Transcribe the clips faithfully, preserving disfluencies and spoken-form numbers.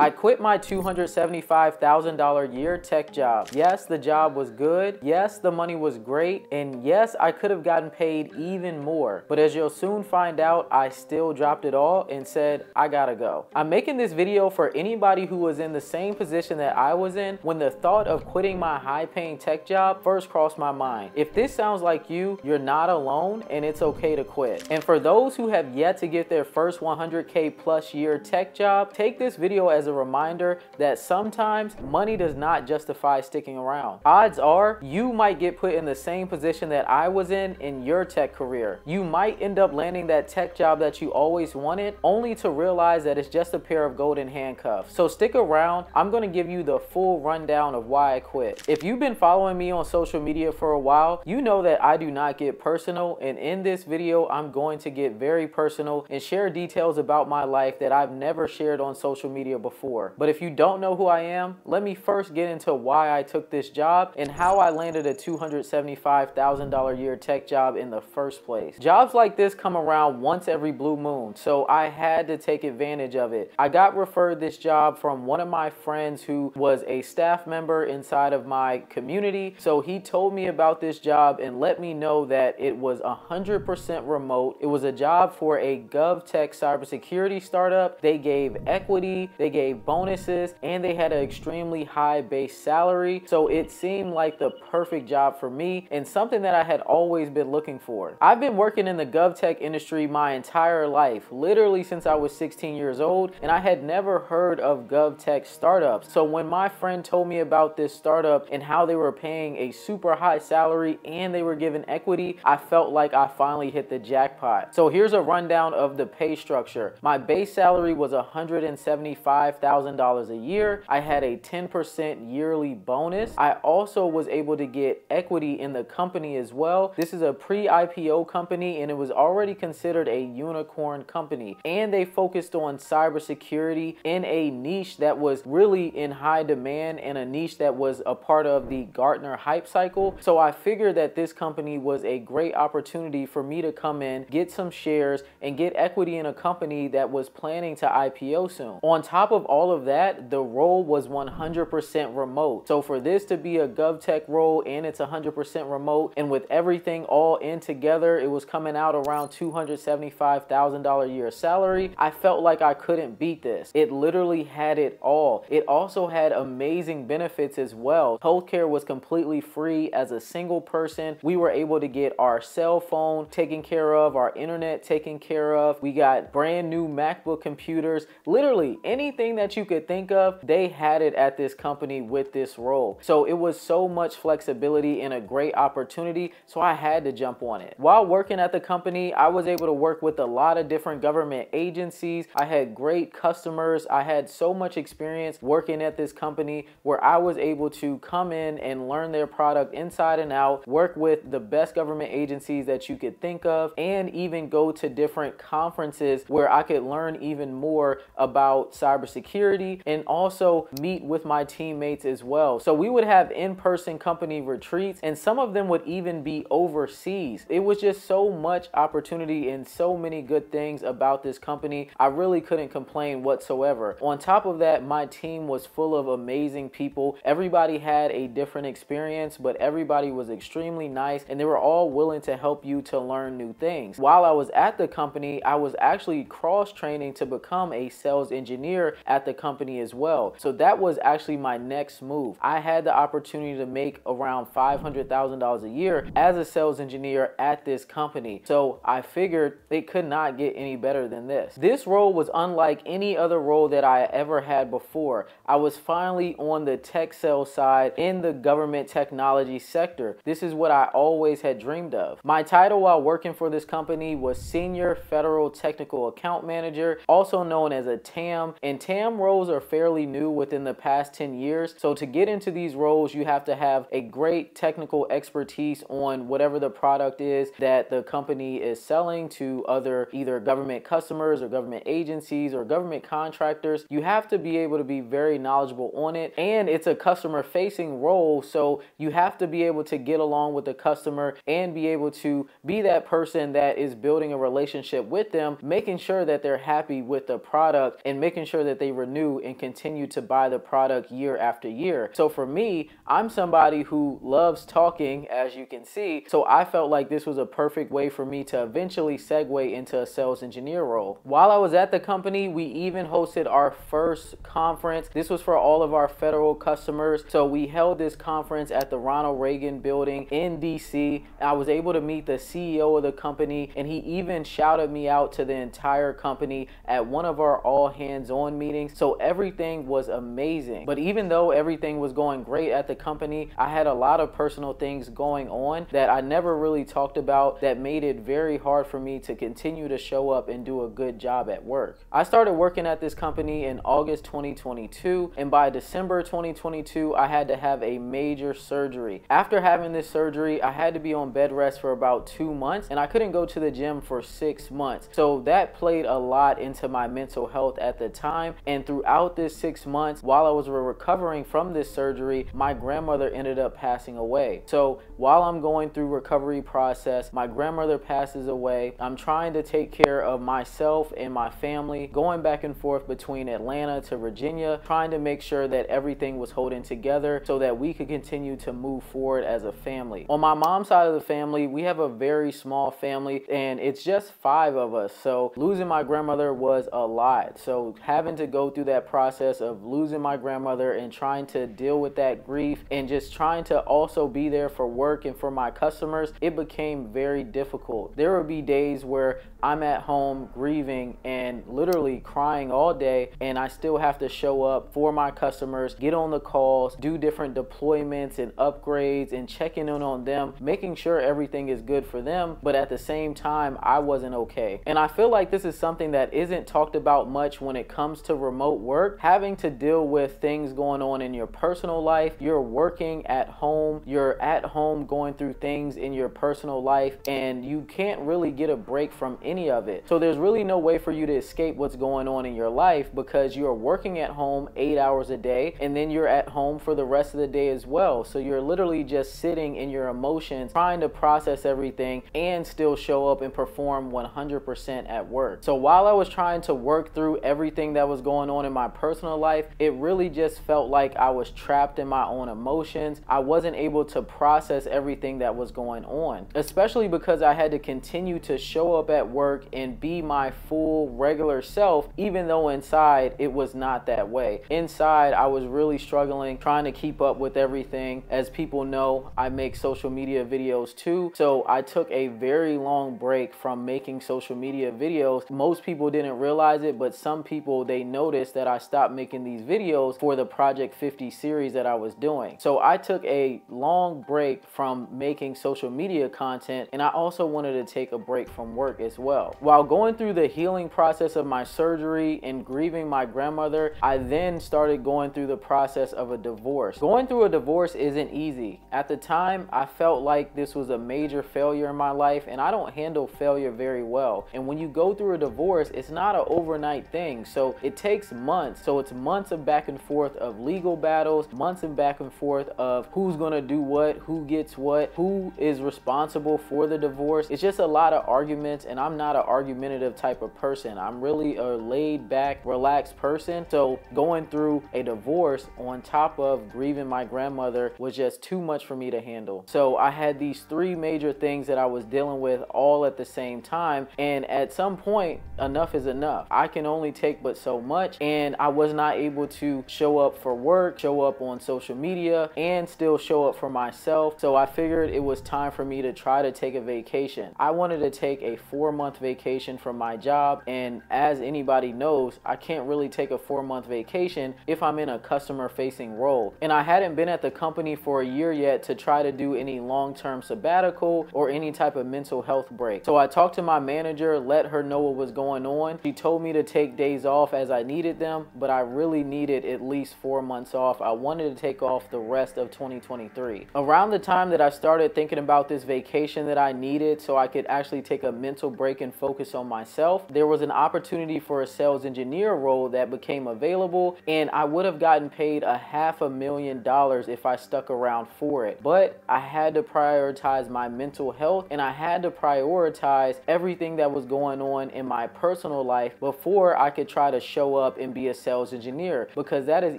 I quit my two hundred seventy-five thousand dollar year tech job. Yes, the job was good. Yes, the money was great. And yes, I could have gotten paid even more. But as you'll soon find out, I still dropped it all and said, I gotta go. I'm making this video for anybody who was in the same position that I was in when the thought of quitting my high-paying tech job first crossed my mind. If this sounds like you, you're not alone and it's okay to quit. And for those who have yet to get their first one hundred K plus year tech job, take this video as a a reminder that sometimes money does not justify sticking around. Odds are you might get put in the same position that I was in in your tech career. You might end up landing that tech job that you always wanted only to realize that it's just a pair of golden handcuffs. So stick around. I'm going to give you the full rundown of why I quit. If you've been following me on social media for a while, you know that I do not get personal, and in this video I'm going to get very personal and share details about my life that I've never shared on social media before. But if you don't know who I am, let me first get into why I took this job and how I landed a two hundred seventy-five thousand dollar year tech job in the first place. Jobs like this come around once every blue moon, so I had to take advantage of it. I got referred this job from one of my friends who was a staff member inside of my community, so he told me about this job and let me know that it was one hundred percent remote. It was a job for a GovTech cybersecurity startup. They gave equity, they gave bonuses, and they had an extremely high base salary, so it seemed like the perfect job for me and something that I had always been looking for. I've been working in the GovTech industry my entire life, literally since I was sixteen years old, and I had never heard of GovTech startups. So when my friend told me about this startup and how they were paying a super high salary and they were given equity, I felt like I finally hit the jackpot. So here's a rundown of the pay structure. My base salary was one hundred seventy-five thousand dollars a year. I had a ten percent yearly bonus. I also was able to get equity in the company as well. This is a pre I P O company and it was already considered a unicorn company. And they focused on cybersecurity in a niche that was really in high demand and a niche that was a part of the Gartner hype cycle. So I figured that this company was a great opportunity for me to come in, get some shares, and get equity in a company that was planning to I P O soon. On top of all of that, the role was one hundred percent remote. So for this to be a GovTech role and it's one hundred percent remote, and with everything all in together, it was coming out around two hundred seventy-five thousand dollars a year salary. I felt like I couldn't beat this. It literally had it all. It also had amazing benefits as well. Healthcare was completely free as a single person. We were able to get our cell phone taken care of, our internet taken care of. We got brand new MacBook computers, literally anything that you could think of, they had it at this company with this role. So it was so much flexibility and a great opportunity, so I had to jump on it. While working at the company, I was able to work with a lot of different government agencies. I had great customers. I had so much experience working at this company where I was able to come in and learn their product inside and out, work with the best government agencies that you could think of, and even go to different conferences where I could learn even more about cybersecurity security and also meet with my teammates as well. So we would have in-person company retreats, and some of them would even be overseas. It was just so much opportunity and so many good things about this company. I really couldn't complain whatsoever. On top of that, my team was full of amazing people. Everybody had a different experience, but everybody was extremely nice and they were all willing to help you to learn new things. While I was at the company, I was actually cross-training to become a sales engineer at the company as well. So that was actually my next move. I had the opportunity to make around five hundred thousand dollars a year as a sales engineer at this company. So I figured they could not get any better than this. This role was unlike any other role that I ever had before. I was finally on the tech sales side in the government technology sector. This is what I always had dreamed of. My title while working for this company was Senior Federal Technical Account Manager, also known as a T A M, and T A M roles are fairly new within the past ten years. So to get into these roles, you have to have a great technical expertise on whatever the product is that the company is selling to other either government customers or government agencies or government contractors. You have to be able to be very knowledgeable on it, and it's a customer facing role. So you have to be able to get along with the customer and be able to be that person that is building a relationship with them, making sure that they're happy with the product and making sure that they constantly renew and continue to buy the product year after year. So for me, I'm somebody who loves talking, as you can see, so I felt like this was a perfect way for me to eventually segue into a sales engineer role. While I was at the company, we even hosted our first conference. This was for all of our federal customers. So we held this conference at the Ronald Reagan building in D C. I was able to meet the C E O of the company, and he even shouted me out to the entire company at one of our all hands-on meetings. So everything was amazing. But even though everything was going great at the company, I had a lot of personal things going on that I never really talked about that made it very hard for me to continue to show up and do a good job at work. I started working at this company in August twenty twenty-two, and by December twenty twenty-two, I had to have a major surgery. After having this surgery, I had to be on bed rest for about two months, and I couldn't go to the gym for six months. So that played a lot into my mental health at the time. And throughout this six months, while I was recovering from this surgery, my grandmother ended up passing away. So while I'm going through recovery process, my grandmother passes away. I'm trying to take care of myself and my family, going back and forth between Atlanta to Virginia, trying to make sure that everything was holding together so that we could continue to move forward as a family. On my mom's side of the family, we have a very small family, and it's just five of us. So losing my grandmother was a lot. So having to go through that process of losing my grandmother and trying to deal with that grief and just trying to also be there for work and for my customers, it became very difficult. There would be days where I'm at home grieving and literally crying all day, and I still have to show up for my customers, get on the calls, do different deployments and upgrades and checking in on them, making sure everything is good for them. But at the same time, I wasn't okay. And I feel like this is something that isn't talked about much when it comes to remote work, having to deal with things going on in your personal life. You're working at home, you're at home going through things in your personal life, and you can't really get a break from any of it. So there's really no way for you to escape what's going on in your life because you're working at home eight hours a day, and then you're at home for the rest of the day as well. So you're literally just sitting in your emotions, trying to process everything and still show up and perform one hundred percent at work. So while I was trying to work through everything that was going on in my personal life, it really just felt like I was trapped in my own emotions. I wasn't able to process everything that was going on, especially because I had to continue to show up at work and be my full regular self, even though inside it was not that way. Inside, I was really struggling, trying to keep up with everything. As people know, I make social media videos too, so I took a very long break from making social media videos. Most people didn't realize it, but some people, they noticed that I stopped making these videos for the Project fifty series that I was doing. So I took a long break from making social media content, and I also wanted to take a break from work as well. While going through the healing process of my surgery and grieving my grandmother, I then started going through the process of a divorce. Going through a divorce isn't easy. At the time, I felt like this was a major failure in my life, and I don't handle failure very well. And when you go through a divorce, it's not an overnight thing. So it takes months. So it's months of back and forth of legal battles, months of back and forth of who's gonna do what, who gets what, who is responsible for the divorce. It's just a lot of arguments, and I'm not an argumentative type of person. I'm really a laid back, relaxed person. So going through a divorce on top of grieving my grandmother was just too much for me to handle. So I had these three major things that I was dealing with all at the same time. And at some point, enough is enough. I can only take but so much. And I was not able to show up for work, show up on social media, and still show up for myself. So I figured it was time for me to try to take a vacation. I wanted to take a four month vacation from my job. And as anybody knows, I can't really take a four month vacation if I'm in a customer facing role. And I hadn't been at the company for a year yet to try to do any long term sabbatical or any type of mental health break. So I talked to my manager, let her know what was going on. She told me to take days off as I needed them, but I really needed at least four months off. I wanted to take off the rest of twenty twenty-three. Around the time that I started thinking about this vacation that I needed so I could actually take a mental break and focus on myself, there was an opportunity for a sales engineer role that became available, and I would have gotten paid a half a million dollars if I stuck around for it. But I had to prioritize my mental health, and I had to prioritize everything that was going on in my personal life before I could try to show show up and be a sales engineer, because that is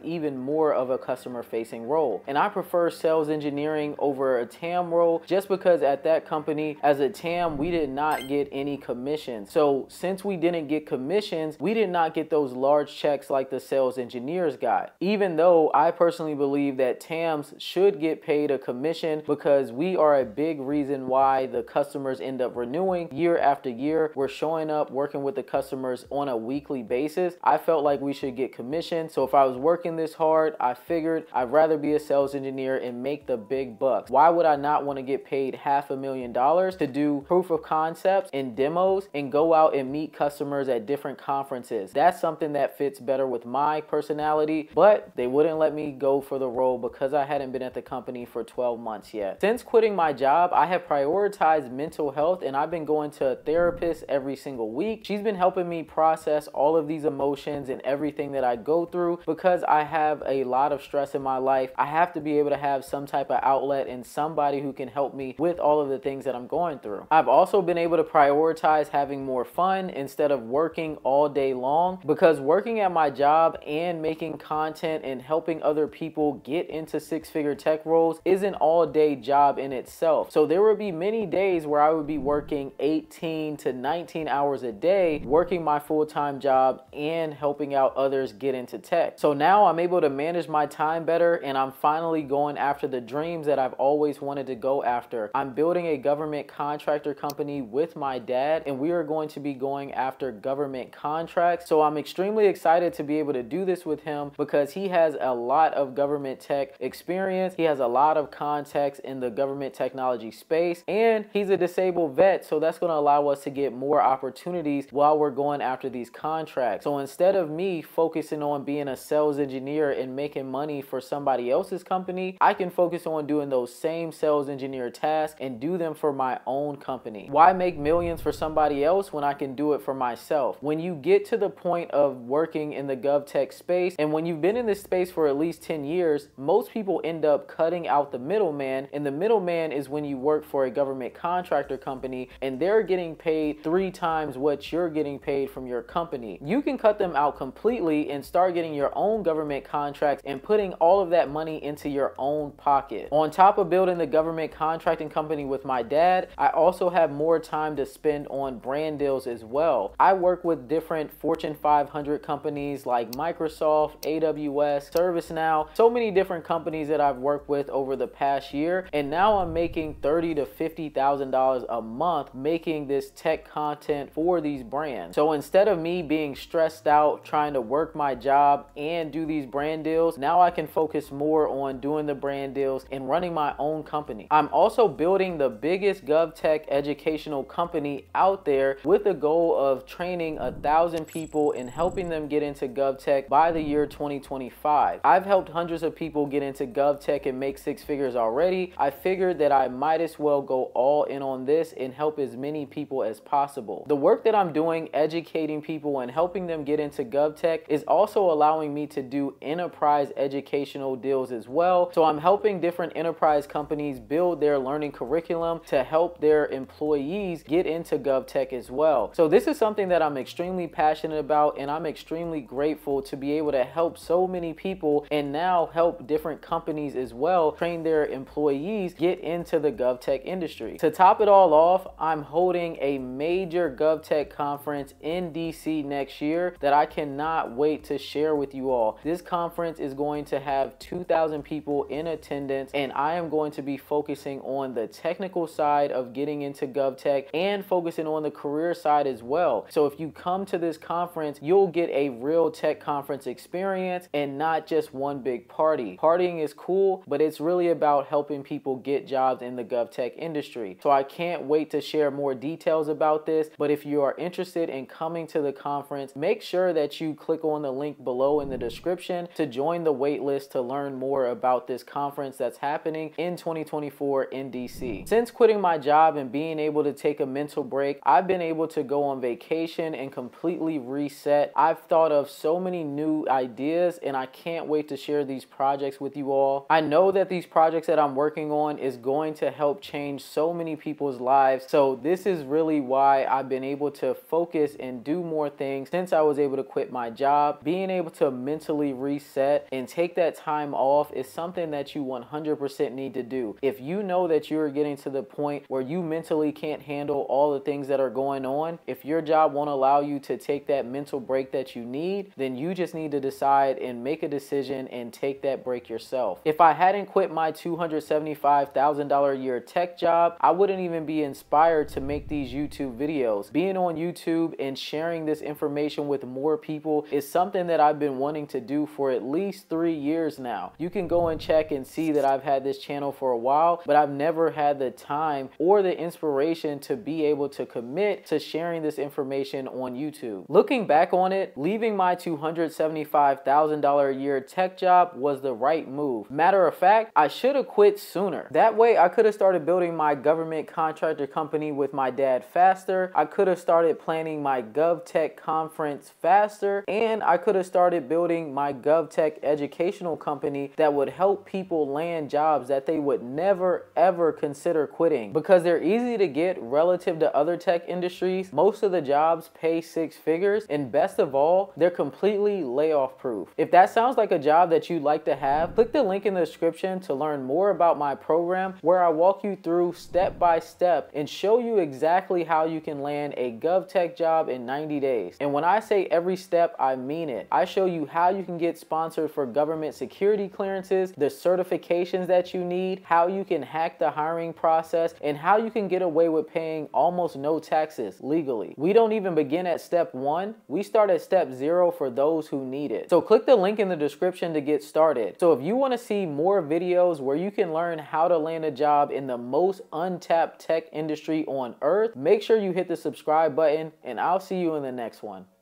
even more of a customer facing role. And I prefer sales engineering over a T A M role, just because at that company as a T A M, we did not get any commissions. So since we didn't get commissions, we did not get those large checks like the sales engineers got. Even though I personally believe that T A Ms should get paid a commission, because we are a big reason why the customers end up renewing year after year. We're showing up, working with the customers on a weekly basis. I felt like we should get commission. So if I was working this hard, I figured I'd rather be a sales engineer and make the big bucks. Why would I not want to get paid half a million dollars to do proof of concepts and demos and go out and meet customers at different conferences? That's something that fits better with my personality, but they wouldn't let me go for the role because I hadn't been at the company for twelve months yet. Since quitting my job, I have prioritized mental health, and I've been going to a therapist every single week. She's been helping me process all of these emotions and everything that I go through, because I have a lot of stress in my life. I have to be able to have some type of outlet and somebody who can help me with all of the things that I'm going through. I've also been able to prioritize having more fun instead of working all day long, because working at my job and making content and helping other people get into six-figure tech roles is an all-day job in itself. So there would be many days where I would be working eighteen to nineteen hours a day, working my full-time job and helping out others get into tech. So now I'm able to manage my time better, and I'm finally going after the dreams that I've always wanted to go after. I'm building a government contractor company with my dad, and we are going to be going after government contracts. So I'm extremely excited to be able to do this with him, because he has a lot of government tech experience. He has a lot of contacts in the government technology space, and he's a disabled vet. So that's going to allow us to get more opportunities while we're going after these contracts. So instead of me focusing on being a sales engineer and making money for somebody else's company, I can focus on doing those same sales engineer tasks and do them for my own company. Why make millions for somebody else when I can do it for myself? When you get to the point of working in the GovTech space, and when you've been in this space for at least ten years, most people end up cutting out the middleman, and the middleman is when you work for a government contractor company and they're getting paid three times what you're getting paid from your company. You can cut them out completely and start getting your own government contracts and putting all of that money into your own pocket. On top of building the government contracting company with my dad, I also have more time to spend on brand deals as well. I work with different Fortune five hundred companies like Microsoft, A W S, ServiceNow, so many different companies that I've worked with over the past year, and now I'm making thirty to fifty thousand dollars a month making this tech content for these brands. So instead of me being stressed out trying to work my job and do these brand deals, now I can focus more on doing the brand deals and running my own company. I'm also building the biggest GovTech educational company out there with the goal of training a thousand people and helping them get into GovTech by the year twenty twenty-five. I've helped hundreds of people get into GovTech and make six figures already. I figured that I might as well go all in on this and help as many people as possible. The work that I'm doing educating people and helping them get into GovTech is also allowing me to do enterprise educational deals as well. So I'm helping different enterprise companies build their learning curriculum to help their employees get into GovTech as well. So this is something that I'm extremely passionate about, and I'm extremely grateful to be able to help so many people and now help different companies as well train their employees get into the GovTech industry. To top it all off, I'm holding a major GovTech conference in D C next year that I cannot wait to share with you all. This conference is going to have two thousand people in attendance, and I am going to be focusing on the technical side of getting into GovTech and focusing on the career side as well. So if you come to this conference, you'll get a real tech conference experience and not just one big party. Partying is cool, but it's really about helping people get jobs in the GovTech industry. So I can't wait to share more details about this, but if you are interested in coming to the conference, make sure that you click on the link below in the description to join the waitlist to learn more about this conference that's happening in twenty twenty-four in D C. Since quitting my job and being able to take a mental break, I've been able to go on vacation and completely reset. I've thought of so many new ideas, and I can't wait to share these projects with you all. I know that these projects that I'm working on is going to help change so many people's lives. So this is really why I've been able to focus and do more things since I was able to to quit my job, being able to mentally reset and take that time off is something that you one hundred percent need to do. If you know that you're getting to the point where you mentally can't handle all the things that are going on, if your job won't allow you to take that mental break that you need, then you just need to decide and make a decision and take that break yourself. If I hadn't quit my two hundred seventy-five thousand dollars a year tech job, I wouldn't even be inspired to make these YouTube videos. Being on YouTube and sharing this information with more people is something that I've been wanting to do for at least three years now. You can go and check and see that I've had this channel for a while, but I've never had the time or the inspiration to be able to commit to sharing this information on YouTube. Looking back on it, leaving my two hundred seventy-five thousand dollars a year tech job was the right move. Matter of fact, I should have quit sooner. That way I could have started building my government contractor company with my dad faster. I could have started planning my GovTech conference faster, and I could have started building my GovTech educational company that would help people land jobs that they would never ever consider quitting, because they're easy to get relative to other tech industries. Most of the jobs pay six figures, and best of all, they're completely layoff proof. If that sounds like a job that you'd like to have, click the link in the description to learn more about my program, where I walk you through step by step and show you exactly how you can land a GovTech job in ninety days. And when I say every step, I mean it. I show you how you can get sponsored for government security clearances, the certifications that you need, how you can hack the hiring process, and how you can get away with paying almost no taxes legally. We don't even begin at step one. We start at step zero for those who need it. So click the link in the description to get started. So if you want to see more videos where you can learn how to land a job in the most untapped tech industry on earth, make sure you hit the subscribe button, and I'll see you in the next one.